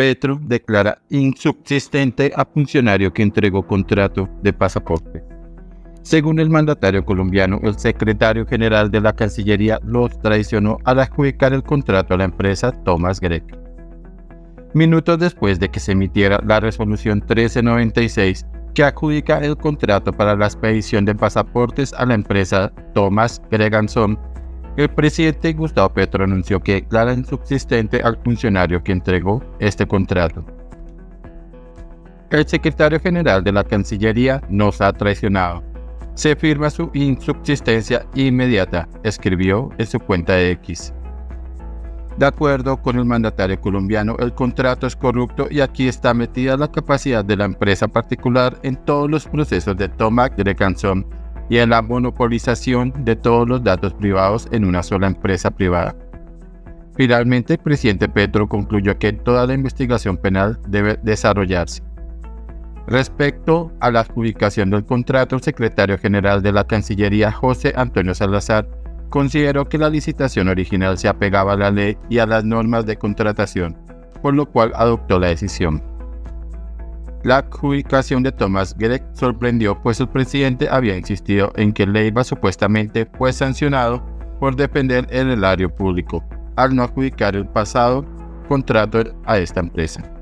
Petro declara insubsistente a funcionario que entregó contrato de pasaporte. Según el mandatario colombiano, el secretario general de la Cancillería los traicionó al adjudicar el contrato a la empresa Thomas Greg. Minutos después de que se emitiera la resolución 1396 que adjudica el contrato para la expedición de pasaportes a la empresa Thomas Greg & Sons, el presidente Gustavo Petro anunció que declara insubsistente al funcionario que entregó este contrato. El secretario general de la Cancillería nos ha traicionado. Se firma su insubsistencia inmediata, escribió en su cuenta de X. De acuerdo con el mandatario colombiano, el contrato es corrupto y aquí está metida la capacidad de la empresa particular en todos los procesos de toma de canción y en la monopolización de todos los datos privados en una sola empresa privada. Finalmente, el presidente Petro concluyó que toda la investigación penal debe desarrollarse. Respecto a la adjudicación del contrato, el secretario general de la Cancillería, José Antonio Salazar, consideró que la licitación original se apegaba a la ley y a las normas de contratación, por lo cual adoptó la decisión. La adjudicación de Thomas Greg sorprendió, pues el presidente había insistido en que Leiva supuestamente fue sancionado por defender el erario público al no adjudicar el pasado contrato a esta empresa.